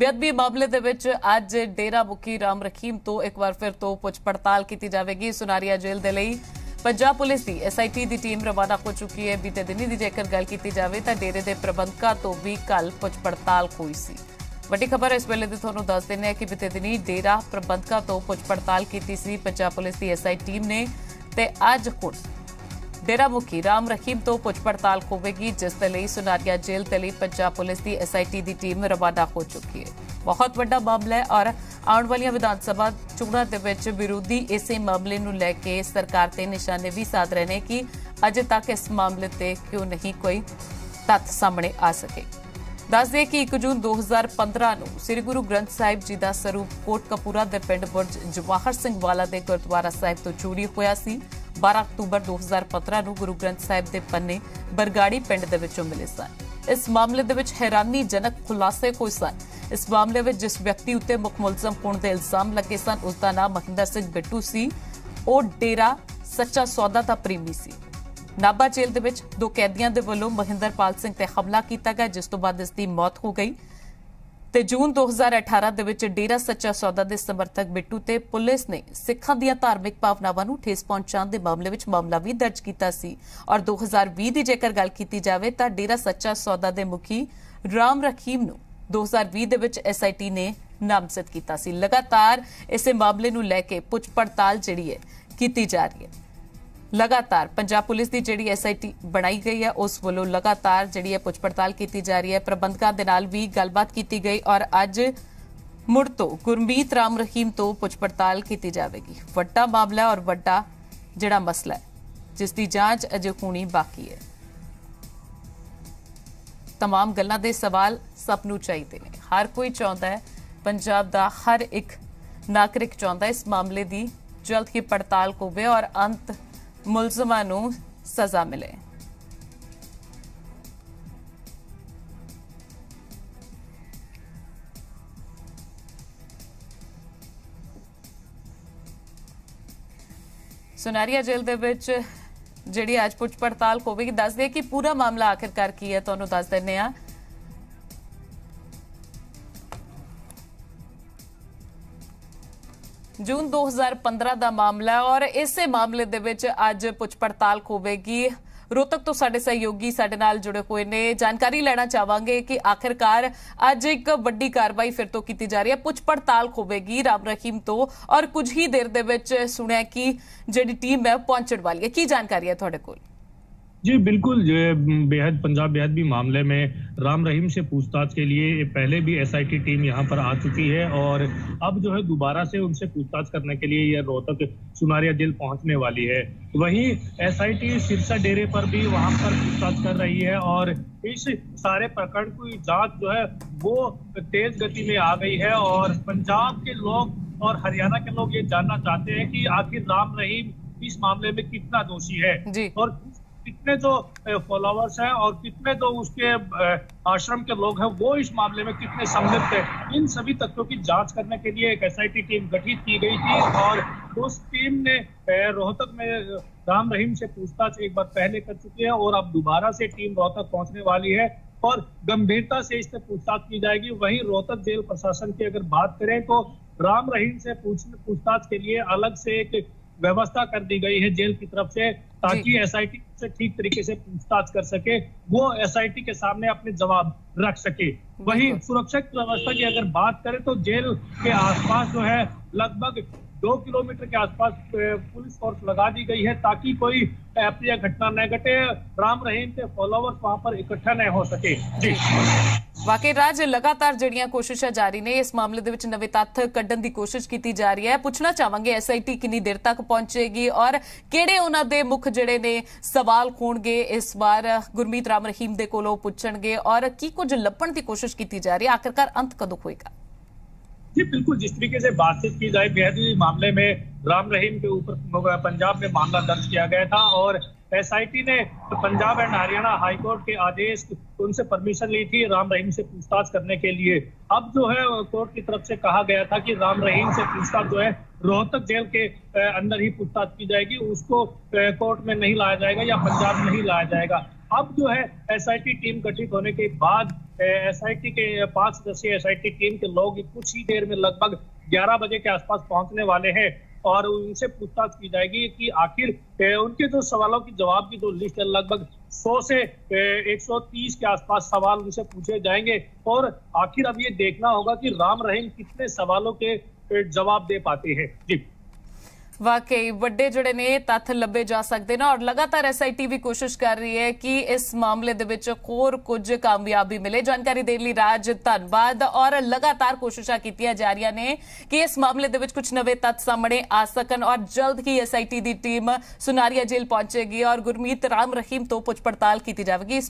बेअदबी मामले दे विच अज डेरा मुखी राम रहीम तो एक बार फिर तो पुछ पड़ताल की जाएगी। सुनारिया जेल दे लई पंजाब पुलिस की SIT की टीम रवाना हो चुकी है। बीते दिनी की जेकर गल की जाए तो डेरे के प्रबंधकों तो भी कल पुछ पड़ताल हुई सी। वड्डी खबर इस वेले दी तुहानूं दस दिंदे हां कि बीते दिनी डेरा प्रबंधकों तो पुछ पड़ताल की सी पंजाब पुलिस की SI टीम ने ते अज हुण डेरा मुखी राम रहीम तो पुछ पड़ताल होगी, जिस लई सुनारिया जेल के लिए पंजाब पुलिस की SIT की टीम रवाना हो चुकी है। बहुत वड्डा मामला है और आने वाली विधानसभा चोणों दे विच विरोधी इस मामले नूं लैके सरकार ते निशाने भी साध रहे हैं कि अजे तक इस मामले ते क्यों नहीं कोई तथ्य सामने आ सके। दस दे कि 1 जून 2015 नूं श्री गुरु ग्रंथ साहिब जी का सरूप कोटकपूरा के पिंड बुर्ज जवाहर सिंह वाला के गुरुद्वारा साहिब तो चोरी होया सी। 12 अक्तूबर 2015 नूं गुरु ग्रंथ साहिब के पन्ने बरगाड़ी पिंड दे विचों मिले सन। इस मामले दे विच हैरानीजनक खुलासे होए सन। इस मामले में जिस व्यक्ति उत्ते मुख मुलजम होने के इल्जाम लगे सन उसका नाम महेंद्र सिंह बिट्टू सी। वो डेरा सच्चा सौदा का प्रेमी सी। नाभा जेल दे विच दो कैदियों के वालों महेंद्रपाल ते हमला किया गया, जिस तो बाद इसकी मौत हो गई। ते जून 2018 दे विच डेरा सच्चा सौदा के समर्थक बिट्टू ते पुलिस ने सिखां दीआं धार्मिक भावनावां नूं ठेस पहुंचाउण दे मामले विच मामला भी दर्ज कीता सी। और 2020 की जेकर गल कीती जावे तां डेरा सच्चा सौदा के मुखी राम रहीम नूं 2020 दे विच SIT ने नामजद कीता सी। लगातार इस मामले नूं लैके पुछ पड़ताल जिहड़ी है कीती जा रही है। लगातार पंजाब पुलिस की जिहड़ी SIT बनाई गई है उस वल्लों लगातार जिहड़ी है पुछ पड़ताल कीती जा रही है। प्रबंधकां दे नाल भी गलबात कीती गई और अज मुड़ तो गुरमीत राम रहीम तो पुछ पड़ताल कीती जावेगी। वड्डा मामला और वड्डा जिहड़ा मसला है जिसकी जांच अजे होनी बाकी है। तमाम गल्लां दे सवाल सब नूं चाहीदे ने। हर कोई चाहुंदा है, पंजाब दा हर एक नागरिक चाहुंदा इस मामले दी जल्द ही पड़ताल होवे और अंत मुलजमां नूं सज़ा मिले। सुनारिया जेल दे विच जिहड़ी अज पुछ पड़ताल होगी। दस दिए कि पूरा मामला आखिरकार की है तुहानूं दस दिंदे हां। जून 2015 का मामला और इस मामले दे विच अज पुछ पड़ताल होगी। रोहतक तो साडे सहयोगी साडे नाल जुड़े हुए ने। जानकारी लेना चाहांगे कि आखिरकार अज एक वड्डी कार्रवाई फिर तो की जा रही है, पुछ पड़ताल होगी राम रहीम तो और कुछ ही देर दे विच सुनिया कि जिहड़ी टीम है पहुंचण वाली है। की जानकारी है तुहाडे कोल? जी बिल्कुल, जो है पंजाब बेहद भी मामले में राम रहीम से पूछताछ के लिए पहले भी SIT टीम यहां पर आ चुकी है और अब जो है दोबारा से उनसे पूछताछ करने के लिए यह रोहतक सुनारिया जेल पहुंचने वाली है। वहीं SIT सिरसा डेरे पर भी वहां पर पूछताछ कर रही है और इस सारे प्रकरण की जांच जो है वो तेज गति में आ गई है। और पंजाब के लोग और हरियाणा के लोग ये जानना चाहते हैं कि आखिर राम रहीम इस मामले में कितना दोषी है और कितने जो फॉलोअर्स हैं और कितने जो उसके आश्रम के लोग हैं वो इस मामले में कितने संलिप्त हैं। इन सभी तथ्यों की जांच करने के लिए एक SIT टीम गठित की गई थी और उस टीम ने रोहतक में राम रहीम से पूछताछ एक बार पहले कर चुकी है और अब दोबारा से टीम रोहतक पहुंचने वाली है और गंभीरता से इससे पूछताछ की जाएगी। वहीं रोहतक जेल प्रशासन की अगर बात करें तो राम रहीम से पूछताछ के लिए अलग से एक व्यवस्था कर दी गई है जेल की तरफ से, ताकि SIT से ठीक तरीके से पूछताछ कर सके, वो SIT के सामने अपने जवाब रख सके। वहीं सुरक्षा की व्यवस्था की अगर बात करें तो जेल के आसपास जो है लगभग 2 किलोमीटर के आसपास पुलिस फोर्स लगा दी गई है ताकि कोई अप्रिय घटना न घटे, राम रहीम के फॉलोअर्स वहां पर इकट्ठा न हो सके। जी वाकई राज, लगातार जड़ियां कोशिशें जारी ने। इस मामले दे विच नवे तथ्य कड्ढण दी कोशिश कीती जा रही है। पुछना चाहांगे SIT कितनी देर तक पहुंचेगी और किहड़े उन्हां दे मुख जिहड़े ने सवाल होणगे इस बार गुरमीत राम रहीम दे कोलों पुछणगे और की कुछ लभण दी कोशिश कीती जा रही है। आखिरकार अंत कदों होएगा? जी बिल्कुल, जिस तरीके से बातचीत की जाए बेहद ही मामले में राम रहीम के ऊपर पंजाब में मामला दर्ज किया गया था और SIT ने पंजाब एंड हरियाणा हाईकोर्ट के आदेश उनसे परमिशन ली थी राम रहीम से पूछताछ करने के लिए। अब जो है कोर्ट की तरफ से कहा गया था कि राम रहीम से पूछताछ जो है रोहतक जेल के अंदर ही पूछताछ की जाएगी, उसको कोर्ट में नहीं लाया जाएगा या पंजाब नहीं लाया जाएगा। अब जो है SIT टीम गठित होने के बाद एसआईटी के 5 सदस्यीय एसआईटी टीम के लोग कुछ ही देर में लगभग 11 बजे के आसपास पहुंचने वाले हैं और उनसे पूछताछ की जाएगी कि आखिर उनके जो सवालों की जवाब की जो लिस्ट है लगभग 100 से 130 के आसपास सवाल उनसे पूछे जाएंगे और आखिर अब ये देखना होगा कि राम रहीम कितने सवालों के जवाब दे पाते हैं। जी वाकई वड्डे जोड़े ने तत्थ लभे जा सकते हैं और लगातार एसआईटी भी कोशिश कर रही है कि इस मामले दे विच होर कुछ कामयाबी मिले। जानकारी देने लिए राज धनबाद और लगातार कोशिशा कीतियां जा रही ने कि इस मामले दे विच कुछ नवे तत्थ सामने आ सकन और जल्द ही एसआईटी की टीम सुनारिया जेल पहुंचेगी और गुरमीत राम रहीम तो पुछ पड़ताल की जाएगी।